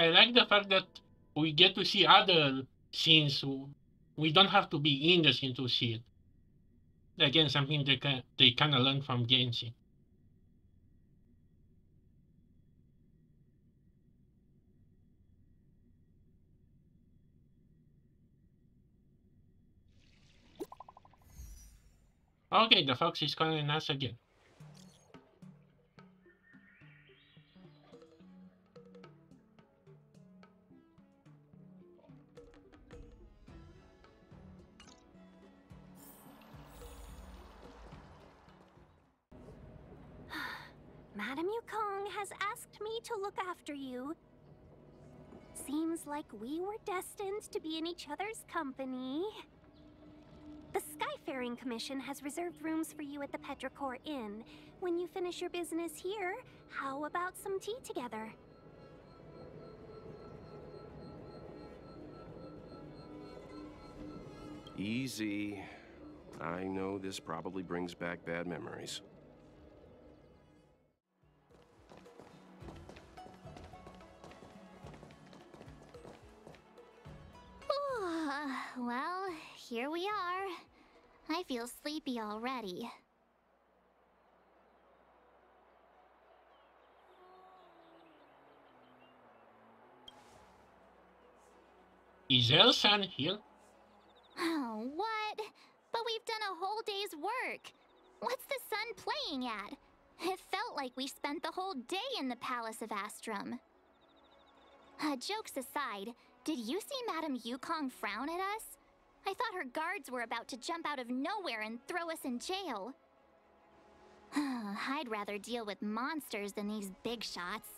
I like the fact that we get to see other scenes. We don't have to be in the scene to see it. Again, something they kind of learn from Genshin. Okay, the fox is calling us again. Madame Yukong has asked me to look after you. Seems like we were destined to be in each other's company. The Skyfaring Commission has reserved rooms for you at the Petracor Inn. When you finish your business here, how about some tea together? Easy. I know this probably brings back bad memories. Well, here we are. I feel sleepy already. Is Elsan here? Oh, what? But we've done a whole day's work. What's the sun playing at? It felt like we spent the whole day in the Palace of Astrum. Jokes aside, did you see Madame Yukong frown at us? I thought her guards were about to jump out of nowhere and throw us in jail. I'd rather deal with monsters than these big shots.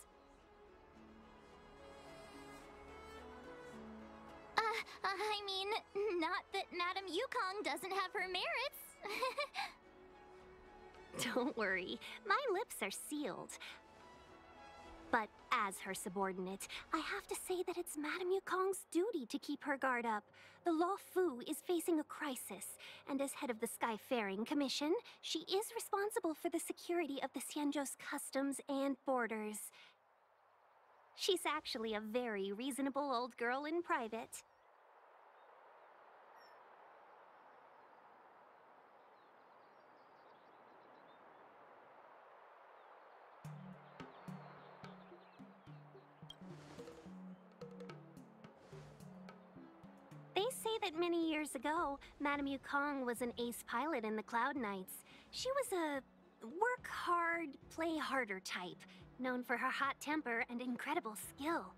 I mean, not that Madame Yukong doesn't have her merits. Don't worry, my lips are sealed. But as her subordinate, I have to say that it's Madame Yukong's duty to keep her guard up. The Law Fu is facing a crisis, and as head of the Skyfaring Commission, she is responsible for the security of the Cienjo's customs and borders. She's actually a very reasonable old girl in private. They say that many years ago, Madame Yukong was an ace pilot in the Cloud Knights. She was a work hard, play harder type, known for her hot temper and incredible skill.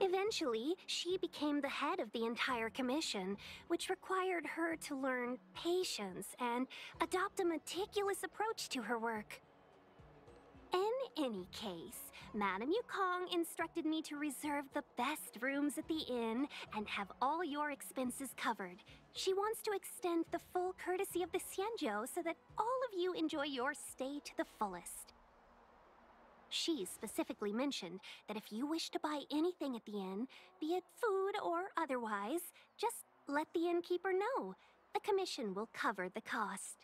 Eventually, she became the head of the entire commission, which required her to learn patience and adopt a meticulous approach to her work. In any case, Madame Yukong instructed me to reserve the best rooms at the inn and have all your expenses covered. She wants to extend the full courtesy of the Cienjo so that all of you enjoy your stay to the fullest. She specifically mentioned that if you wish to buy anything at the inn, be it food or otherwise, just let the innkeeper know. The commission will cover the cost.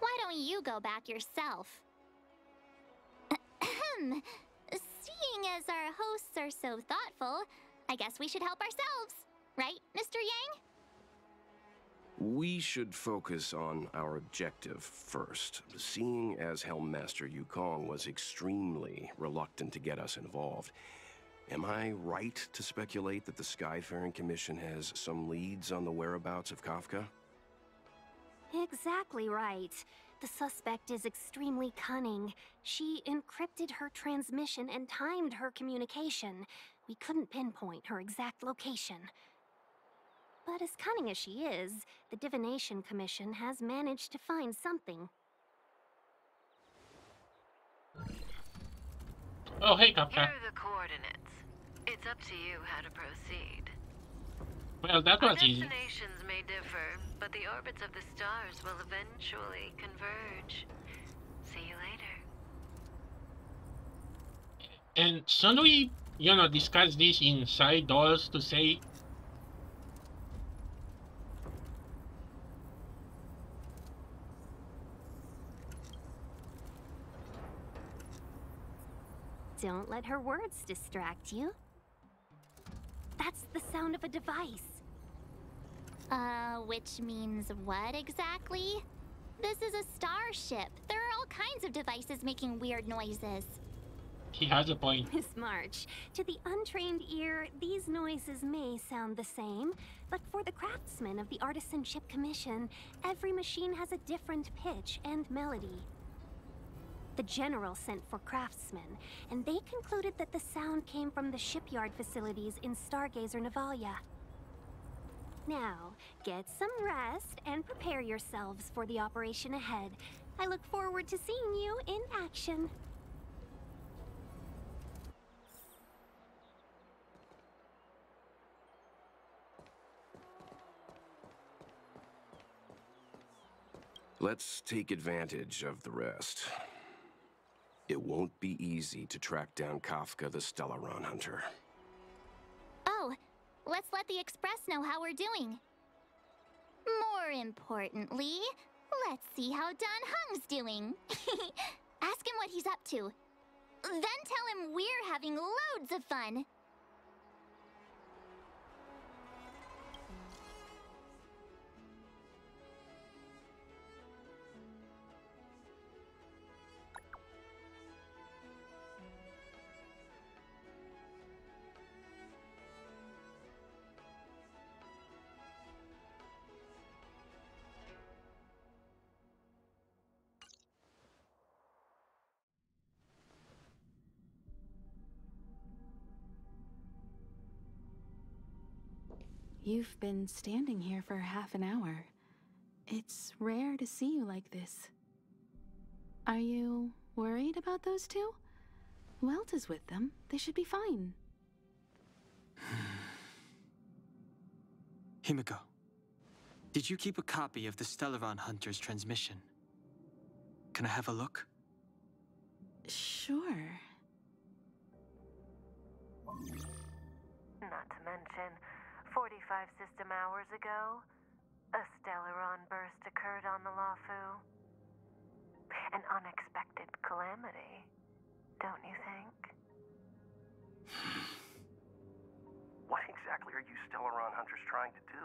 Why don't you go back yourself? Seeing as our hosts are so thoughtful, I guess we should help ourselves. Right, Mr. Yang? We should focus on our objective first, seeing as Helmmaster Yukong was extremely reluctant to get us involved. Am I right to speculate that the Skyfaring Commission has some leads on the whereabouts of Kafka? Exactly right. The suspect is extremely cunning. She encrypted her transmission and timed her communication. We couldn't pinpoint her exact location. But as cunning as she is, the Divination Commission has managed to find something. Oh, hey, Kafka. Here are the coordinates. It's up to you how to proceed. Well, that was easy. Our destinations may differ, but the orbits of the stars will eventually converge. See you later. And shouldn't we, you know, discuss this inside doors to say? Don't let her words distract you. That's the sound of a device. Which means what exactly? This is a starship. There are all kinds of devices making weird noises. He has a point. Miss March, to the untrained ear, these noises may sound the same, but for the craftsmen of the Artisanship Commission, every machine has a different pitch and melody. The general sent for craftsmen, and they concluded that the sound came from the shipyard facilities in Stargazer Navalia. Now, get some rest and prepare yourselves for the operation ahead. I look forward to seeing you in action. Let's take advantage of the rest. It won't be easy to track down Kafka, the Stellaron hunter. Oh, let's let the Express know how we're doing. More importantly, let's see how Dan Hung's doing. Ask him what he's up to. Then tell him we're having loads of fun. You've been standing here for half an hour. It's rare to see you like this. Are you worried about those two? Welt is with them. They should be fine. Himiko, did you keep a copy of the Stellaron Hunter's transmission? Can I have a look? Sure. Not to mention, 45 system hours ago, a Stellaron burst occurred on the Lafu. An unexpected calamity, don't you think? What exactly are you Stellaron hunters trying to do?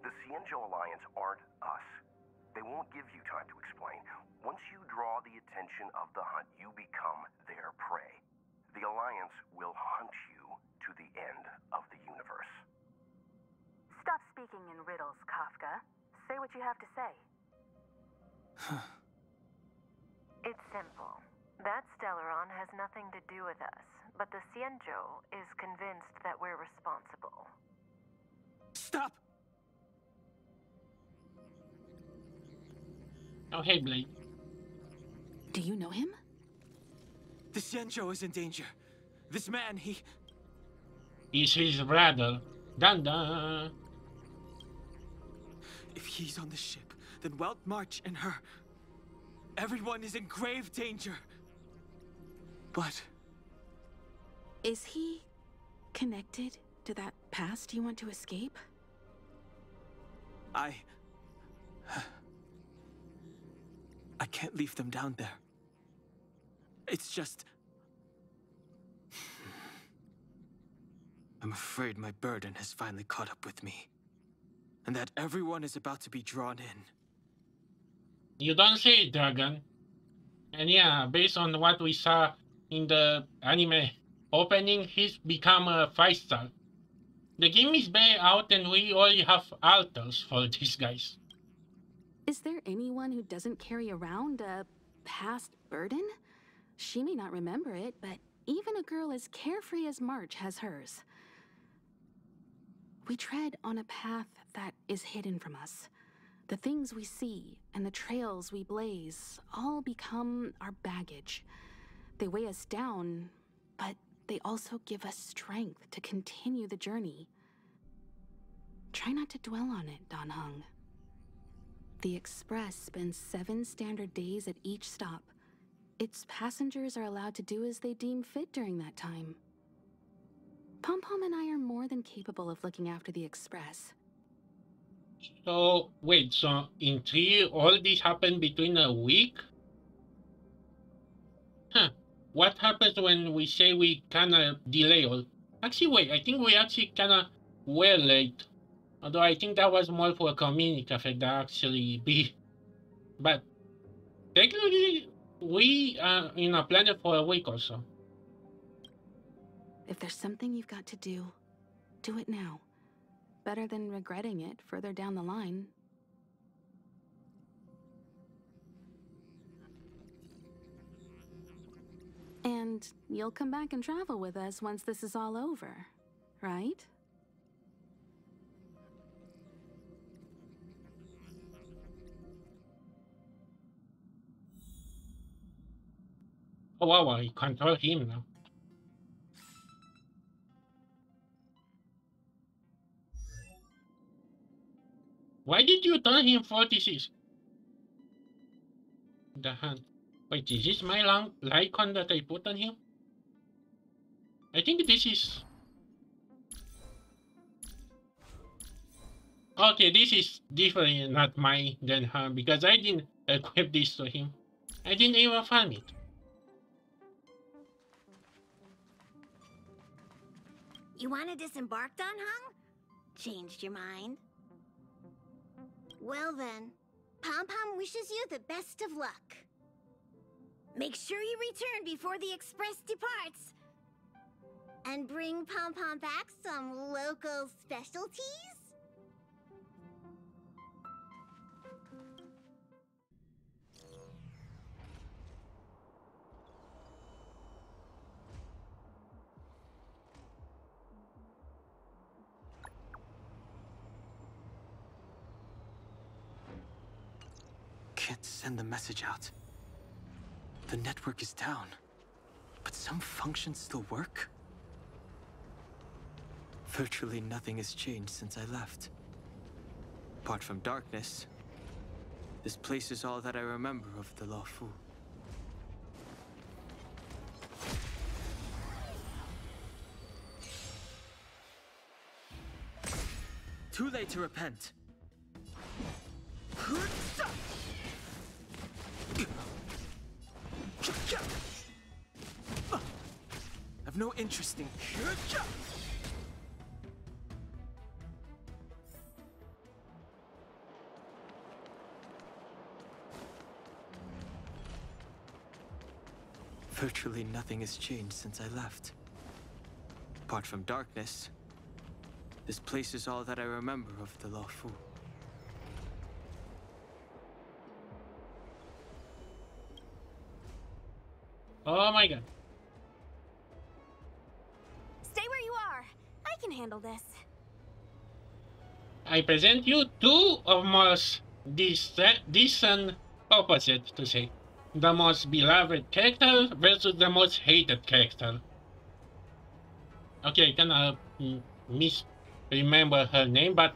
The Cienjo Alliance aren't us. They won't give you time to explain. Once you draw the attention of the hunt, you become their prey. The Alliance will hunt you to the end of the universe. Stop speaking in riddles, Kafka. Say what you have to say. It's simple. That Stellaron has nothing to do with us, but the Cienjo is convinced that we're responsible. Stop! Oh, hey, Blake. Do you know him? The Cienjo is in danger. This man, he... He's his brother. Dun-dun! If he's on the ship, then Welt, March, and her... Everyone is in grave danger. But... Is he... connected to that past you want to escape? I can't leave them down there. It's just... I'm afraid my burden has finally caught up with me, and that everyone is about to be drawn in. You don't say it, Dragon. And yeah, based on what we saw in the anime opening, he's become a 5-star. The game is way out and we already have alters for these guys. Is there anyone who doesn't carry around a past burden? She may not remember it, but even a girl as carefree as March has hers. We tread on a path that is hidden from us. The things we see and the trails we blaze all become our baggage. They weigh us down, but they also give us strength to continue the journey. Try not to dwell on it, Dan Hung. The Express spends 7 standard days at each stop. Its passengers are allowed to do as they deem fit during that time. Pom Pom and I are more than capable of looking after the Express. So, wait, so in 3, all this happened between a week? Huh, what happens when we say we kinda delay or... Actually, wait, I think we actually kinda were late. Although I think that was more for a community effect that actually be. But technically, we are in a planet for a week or so. If there's something you've got to do, do it now. Better than regretting it further down the line. And you'll come back and travel with us once this is all over, right? Oh wow, I control him now. Why did you turn him 46? The hand. Wait, is this my long icon that I put on him? I think this is... Okay, this is different, not mine than her, because I didn't equip this to him. I didn't even farm it. You want to disembark, Dan Hung? Changed your mind? Well then, Pom Pom wishes you the best of luck. Make sure you return before the express departs. And bring Pom Pom back some local specialties. Can't send the message out. The network is down, but some functions still work? Virtually nothing has changed since I left. Apart from darkness, this place is all that I remember of the Lawfu. Too late to repent. I've no interest in... Virtually nothing has changed since I left. Apart from darkness, this place is all that I remember of the Lawfu. Oh my god. Stay where you are. I can handle this. I present you two of most decent opposites to say. The most beloved character versus the most hated character. Okay, I cannot misremember her name, but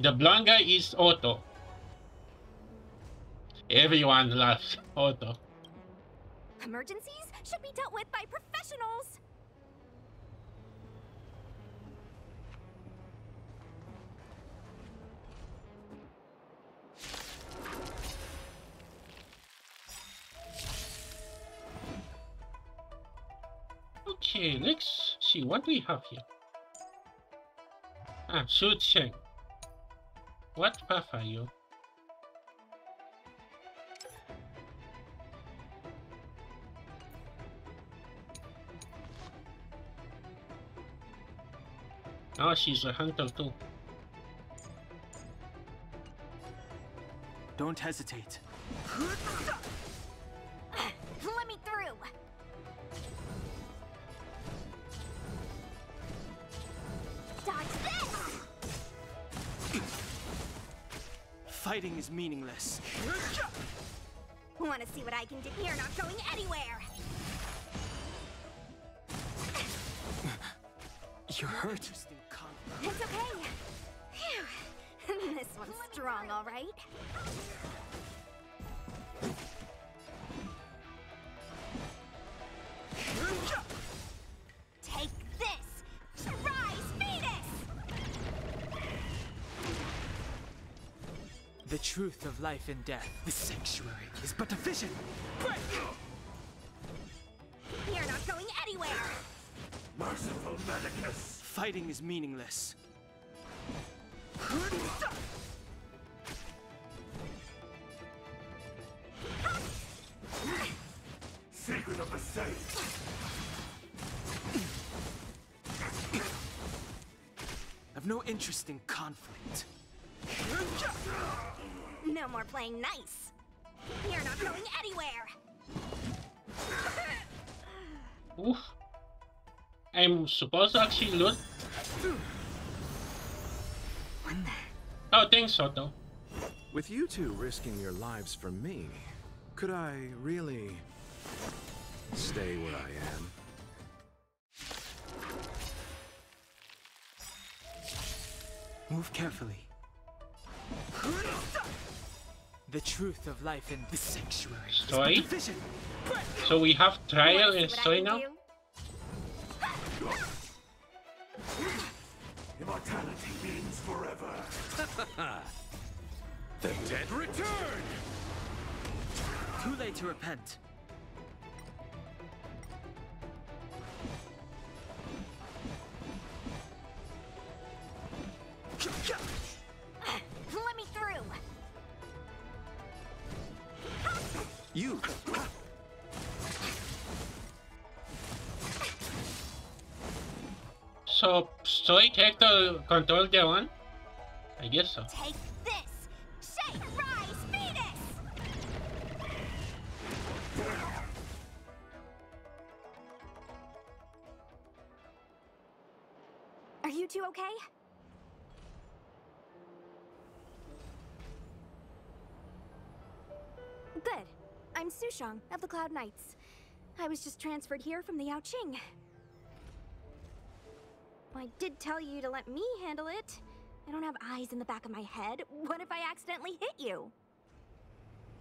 the blonde guy is Otto. Everyone loves Otto. Emergencies should be dealt with by professionals. Okay, let's see what we have here. Ah, Su Shang. What path are you? Oh, she's a hunter too. Don't hesitate. Let me through. Dodge this. Fighting is meaningless. Want to see what I can do here? Not going anywhere. You're hurt. It's okay. Phew. This one's strong, all right. Take this. Try fetus. The truth of life and death. The sanctuary is but a vision. Break. merciful Medicus! Fighting is meaningless. Secret of the Saints! I've no interest in conflict. No more playing nice. You're not going anywhere. Oof. I'm supposed to actually loot. Oh, thanks, Otto. With you two risking your lives for me, could I really stay where I am? Move carefully. The truth of life in this sanctuary. Story? So we have trial and story now? Immortality means forever. The dead return! Too late to repent. Let me through. You. So, story character control their one? I guess so. Take this. Shake, rise, Venus. Are you two okay? Good. I'm Su Shang of the Cloud Knights. I was just transferred here from the Yao Qing. I did tell you to let me handle it. I don't have eyes in the back of my head. What if I accidentally hit you?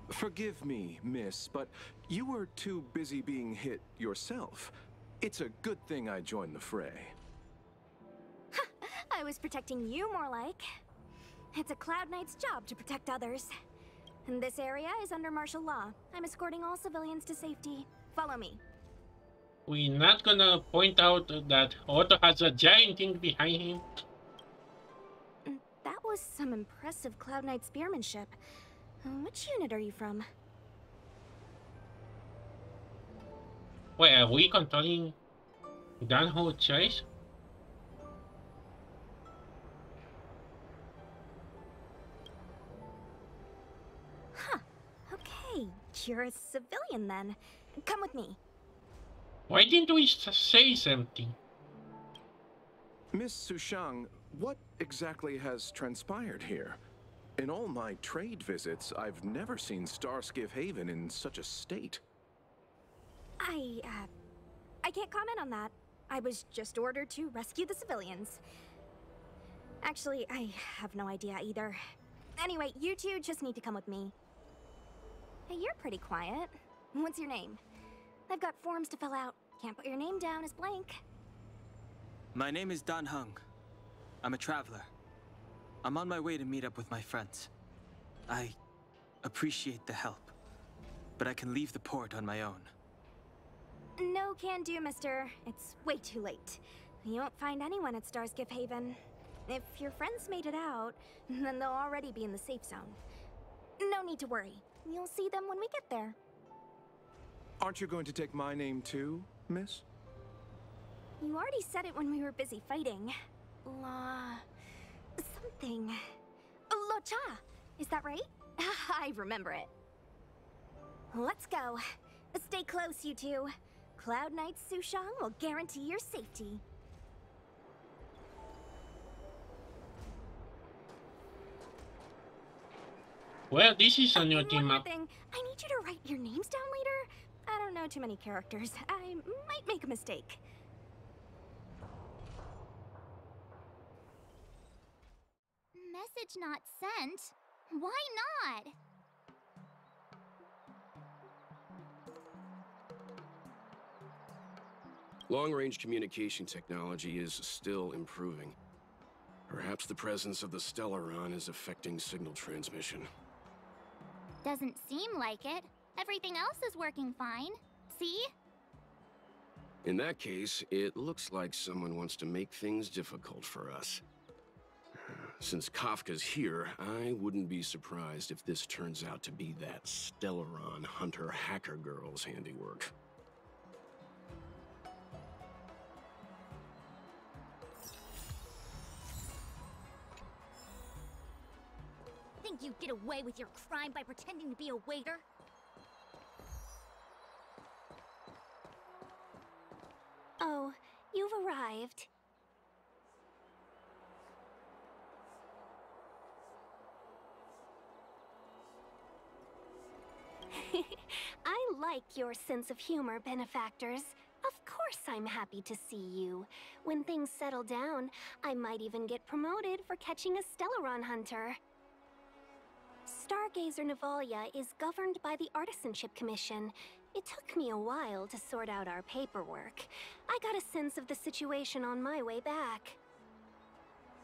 Forgive me, miss, but you were too busy being hit yourself. It's a good thing I joined the fray. I was protecting you more like. It's a Cloud Knight's job to protect others. And this area is under martial law. I'm escorting all civilians to safety. Follow me. We're not gonna point out that Otto has a giant thing behind him. That was some impressive Cloud Knight spearmanship. Which unit are you from? Wait, are we controlling Dan Hung choice? Huh. Okay. You're a civilian then. Come with me. Why didn't we say something? Miss Su Shang, what exactly has transpired here? In all my trade visits, I've never seen Starskiff Haven in such a state. I can't comment on that. I was just ordered to rescue the civilians. Actually, I have no idea either. Anyway, you two just need to come with me. Hey, you're pretty quiet. What's your name? I've got forms to fill out. Can't put your name down as blank. My name is Dan Hung. I'm a traveler. I'm on my way to meet up with my friends. I appreciate the help, but I can leave the port on my own. No can do, mister. It's way too late. You won't find anyone at Starskiff Haven. If your friends made it out, then they'll already be in the safe zone. No need to worry. You'll see them when we get there. Aren't you going to take my name too, miss? You already said it when we were busy fighting. La... something... Lo Cha! Is that right? I remember it. Let's go. Stay close, you two. Cloud Knight Su Shang will guarantee your safety. Well, this is a new team up. Thing. I need you to write your names down later. I don't know too many characters. I might make a mistake. Message not sent? Why not? Long-range communication technology is still improving. Perhaps the presence of the Stellaron is affecting signal transmission. Doesn't seem like it. Everything else is working fine. See? In that case, it looks like someone wants to make things difficult for us. Since Kafka's here, I wouldn't be surprised if this turns out to be that Stellaron hunter hacker girl's handiwork. Think you get away with your crime by pretending to be a waiter? Oh, you've arrived. I like your sense of humor, benefactors. Of course I'm happy to see you. When things settle down, I might even get promoted for catching a Stellaron hunter. Stargazer Navalia is governed by the Artisanship Commission. It took me a while to sort out our paperwork. I got a sense of the situation on my way back.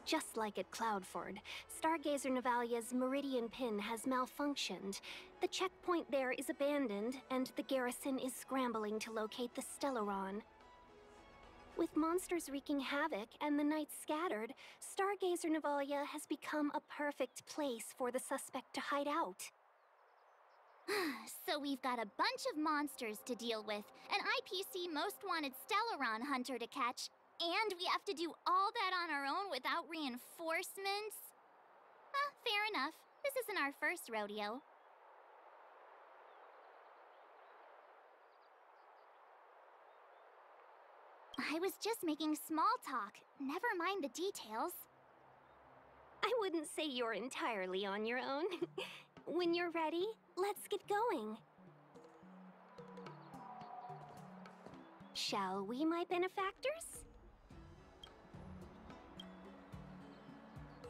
Just like at Cloudford, Stargazer Navalia's Meridian Pin has malfunctioned. The checkpoint there is abandoned, and the garrison is scrambling to locate the Stellaron. With monsters wreaking havoc and the knights scattered, Stargazer Navalia has become a perfect place for the suspect to hide out. So we've got a bunch of monsters to deal with, an IPC most wanted Stellaron hunter to catch, and we have to do all that on our own without reinforcements? Fair enough. This isn't our first rodeo. I was just making small talk. Never mind the details. I wouldn't say you're entirely on your own. When you're ready, let's get going. Shall we, my benefactors?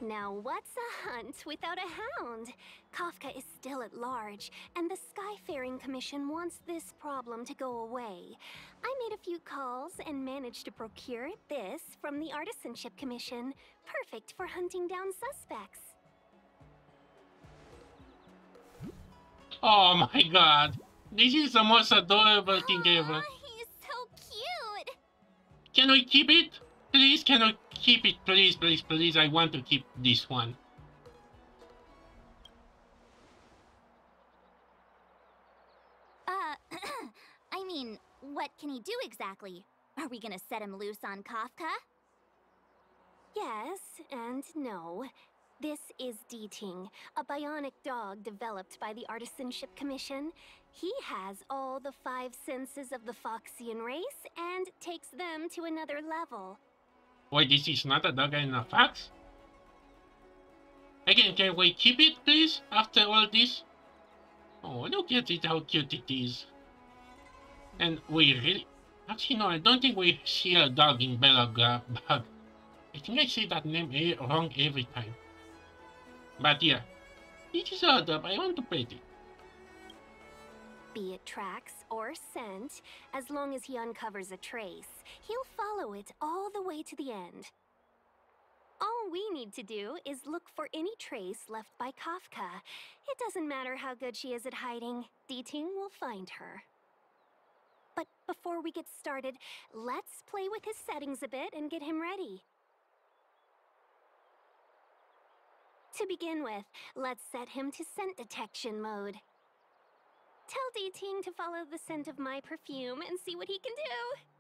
Now what's a hunt without a hound? Kafka is still at large, and the Skyfaring Commission wants this problem to go away. I made a few calls and managed to procure this from the Artisanship Commission, perfect for hunting down suspects. Oh my god, this is the most adorable thing ever. He's so cute! Can we keep it? Please, can we keep it? Please, please, please, I want to keep this one. I mean, what can he do exactly? Are we gonna set him loose on Kafka? Yes and no. This is D-Ting, a bionic dog developed by the Artisanship Commission. He has all the 5 senses of the Foxian race and takes them to another level. Wait, this is not a dog and a fox? Again, can we keep it, please, after all this? Oh, look at it, how cute it is. And we really... Actually, no, I don't think we see a dog in Belagabag. I think I say that name wrong every time. But yeah, it is a dub, I want to pet it. Be it tracks or scent, as long as he uncovers a trace, he'll follow it all the way to the end. All we need to do is look for any trace left by Kafka. It doesn't matter how good she is at hiding, D-Ting will find her. But before we get started, let's play with his settings a bit and get him ready. To begin with, let's set him to scent detection mode. Tell D-Ting to follow the scent of my perfume and see what he can do.